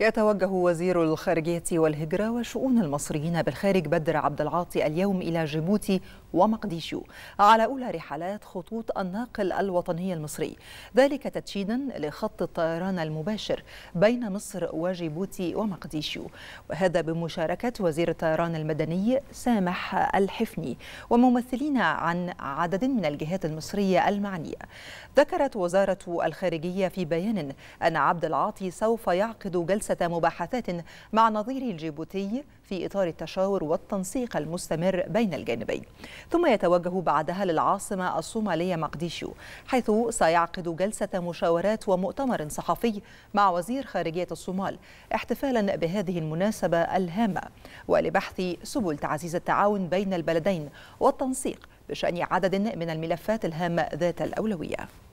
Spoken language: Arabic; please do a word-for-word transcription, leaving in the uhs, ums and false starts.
يتوجه وزير الخارجية والهجرة وشؤون المصريين بالخارج بدر عبد العاطي اليوم إلى جيبوتي ومقديشو على أولى رحلات خطوط الناقل الوطني المصري، ذلك تدشينا لخط الطيران المباشر بين مصر وجيبوتي ومقديشو، وهذا بمشاركة وزير الطيران المدني سامح الحفني وممثلين عن عدد من الجهات المصرية المعنية. ذكرت وزارة الخارجية في بيان أن عبد العاطي سوف يعقد جلسة مباحثات مع نظيره الجيبوتي في إطار التشاور والتنسيق المستمر بين الجانبين، ثم يتوجه بعدها للعاصمة الصومالية مقديشو حيث سيعقد جلسة مشاورات ومؤتمر صحفي مع وزير خارجية الصومال احتفالا بهذه المناسبة الهامة ولبحث سبل تعزيز التعاون بين البلدين والتنسيق بشأن عدد من الملفات الهامة ذات الأولوية.